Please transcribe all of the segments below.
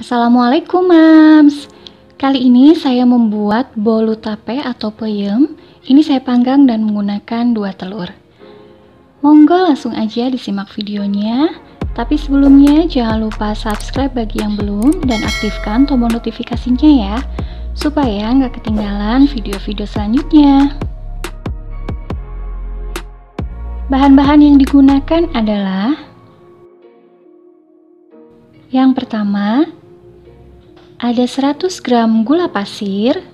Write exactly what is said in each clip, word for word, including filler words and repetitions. Assalamualaikum Mams. Kali ini saya membuat bolu tape atau peuyeum. Ini saya panggang dan menggunakan dua telur. Monggo langsung aja disimak videonya. Tapi sebelumnya jangan lupa subscribe bagi yang belum dan aktifkan tombol notifikasinya ya, supaya nggak ketinggalan video-video selanjutnya. Bahan-bahan yang digunakan adalah: yang pertama ada seratus gram gula pasir,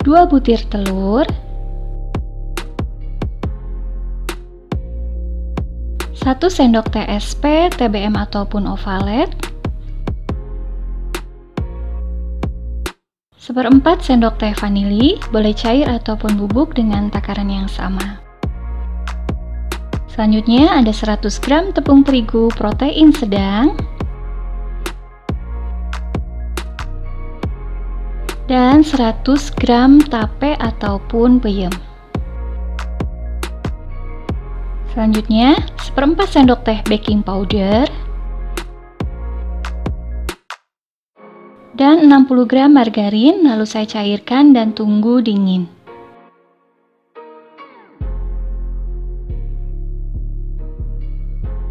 dua butir telur, satu sendok teh es pe, te be em ataupun ovalet, seperempat sendok teh vanili, boleh cair ataupun bubuk dengan takaran yang sama. Selanjutnya ada seratus gram tepung terigu protein sedang dan seratus gram tape ataupun peuyeum. Selanjutnya seperempat sendok teh baking powder dan enam puluh gram margarin, lalu saya cairkan dan tunggu dingin.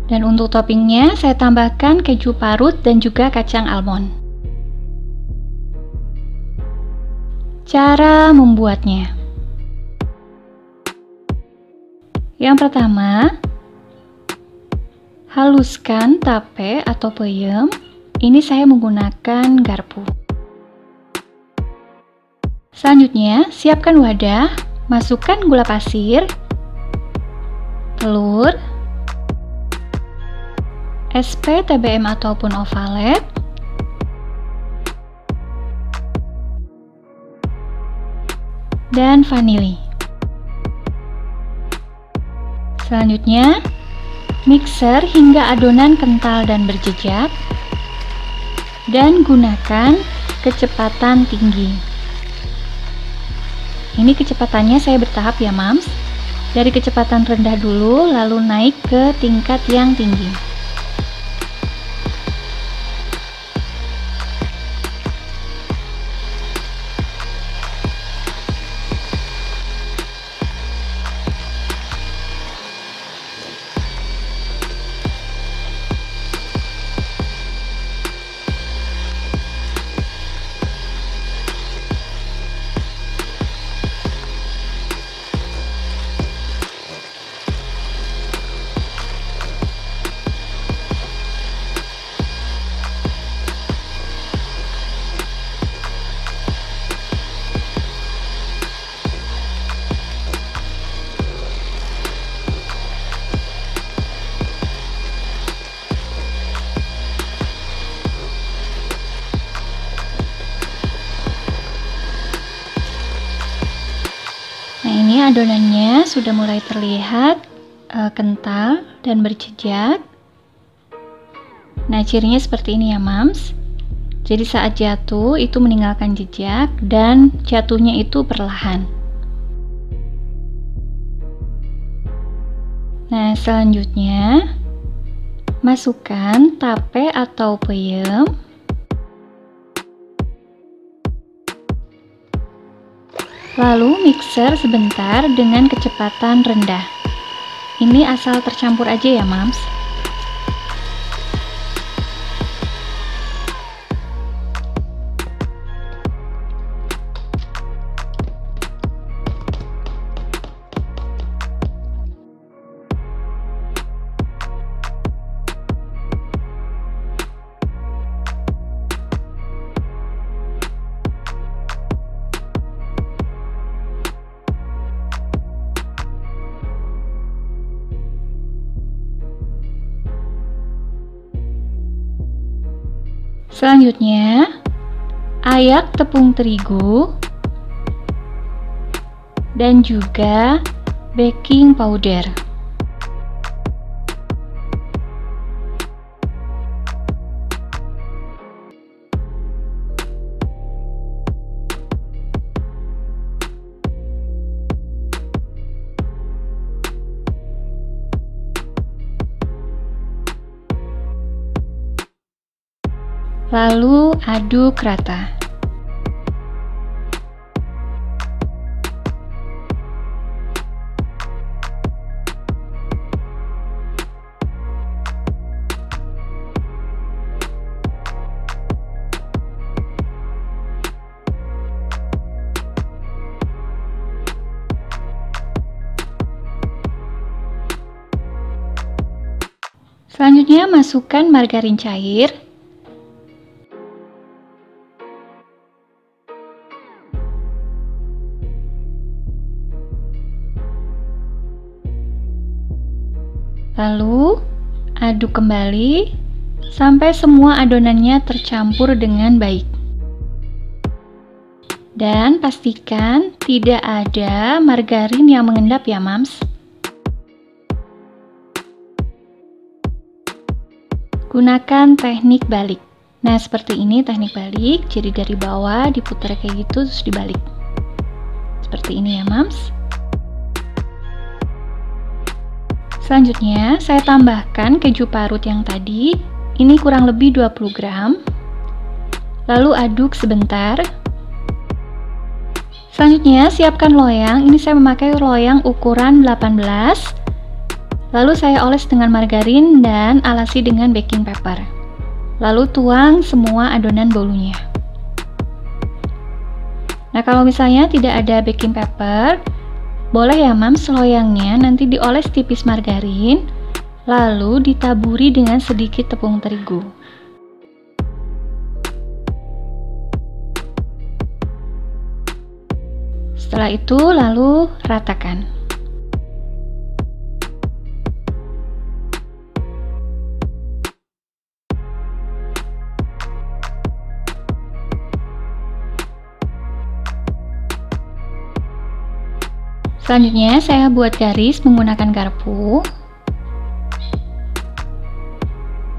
Dan untuk toppingnya saya tambahkan keju parut dan juga kacang almond. Cara membuatnya, yang pertama haluskan tape atau peuyeum. Ini saya menggunakan garpu. Selanjutnya, siapkan wadah, masukkan gula pasir, telur, es pe, te be em ataupun ovalet, dan vanili. Selanjutnya, mixer hingga adonan kental dan berjejak, dan gunakan kecepatan tinggi. Ini kecepatannya saya bertahap ya Mams, dari kecepatan rendah dulu lalu naik ke tingkat yang tinggi. Adonannya sudah mulai terlihat e, kental dan berjejak. Nah, cirinya seperti ini ya Mams. Jadi saat jatuh itu meninggalkan jejak dan jatuhnya itu perlahan. Nah, selanjutnya masukkan tape atau peuyeum. Lalu mixer sebentar dengan kecepatan rendah. Ini asal tercampur aja ya Mams. Selanjutnya, ayak tepung terigu dan juga baking powder. Lalu aduk rata. Selanjutnya masukkan margarin cair, lalu aduk kembali sampai semua adonannya tercampur dengan baik. Dan pastikan tidak ada margarin yang mengendap ya mams. Gunakan teknik balik. Nah, seperti ini teknik balik. Jadi dari bawah diputar kayak gitu terus dibalik. Seperti ini ya, mams. Selanjutnya, saya tambahkan keju parut yang tadi. Ini kurang lebih dua puluh gram. Lalu aduk sebentar. Selanjutnya, siapkan loyang. Ini saya memakai loyang ukuran delapan belas. Lalu saya oles dengan margarin dan alasi dengan baking paper. Lalu tuang semua adonan bolunya. Nah, kalau misalnya tidak ada baking paper, boleh ya mams loyangnya nanti dioles tipis margarin, lalu ditaburi dengan sedikit tepung terigu. Setelah itu lalu ratakan. Selanjutnya saya buat garis menggunakan garpu.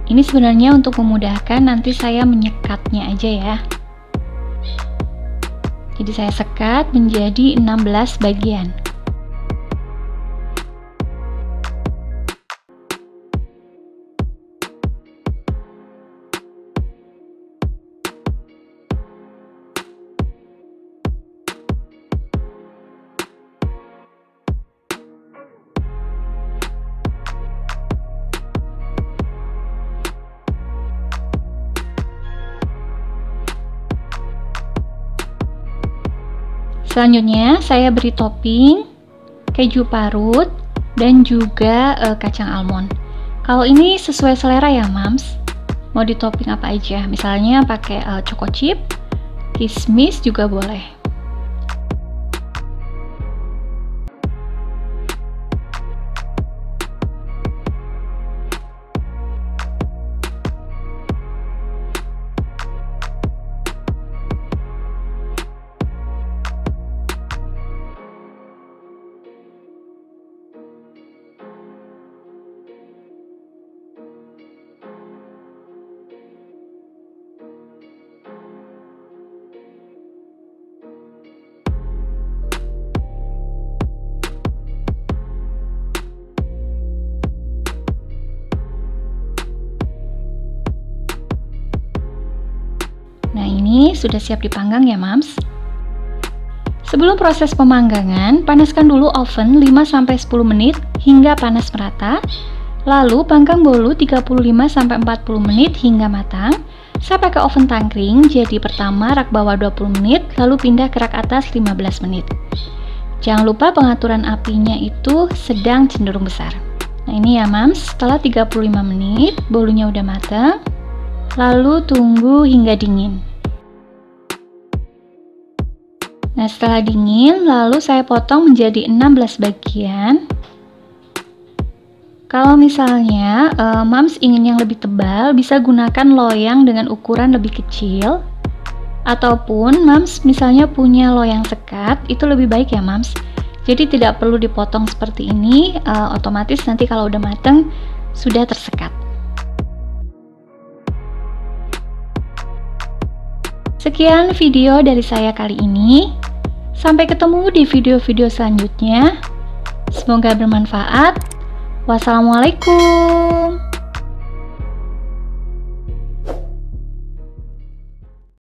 Ini sebenarnya untuk memudahkan, nanti saya menyekatnya aja ya. Jadi saya sekat menjadi enam belas bagian. Selanjutnya saya beri topping keju parut dan juga e, kacang almond. Kalau ini sesuai selera ya mams, mau di topping apa aja, misalnya pakai e, choco chip, kismis juga boleh. Nah, ini sudah siap dipanggang ya mams. Sebelum proses pemanggangan, panaskan dulu oven lima sampai sepuluh menit hingga panas merata. Lalu panggang bolu tiga puluh lima sampai empat puluh menit hingga matang. Saya pakai oven tangkring, jadi pertama rak bawah dua puluh menit, lalu pindah ke rak atas lima belas menit. Jangan lupa pengaturan apinya itu sedang cenderung besar. Nah, ini ya mams, setelah tiga puluh lima menit bolunya udah matang. Lalu tunggu hingga dingin. Nah, setelah dingin, lalu saya potong menjadi enam belas bagian. Kalau misalnya eh, mams ingin yang lebih tebal, bisa gunakan loyang dengan ukuran lebih kecil. Ataupun mams misalnya punya loyang sekat, itu lebih baik ya mams. Jadi tidak perlu dipotong seperti ini, eh, otomatis nanti kalau udah mateng sudah tersekat. Sekian video dari saya kali ini. Sampai ketemu di video-video selanjutnya. Semoga bermanfaat. Wassalamualaikum.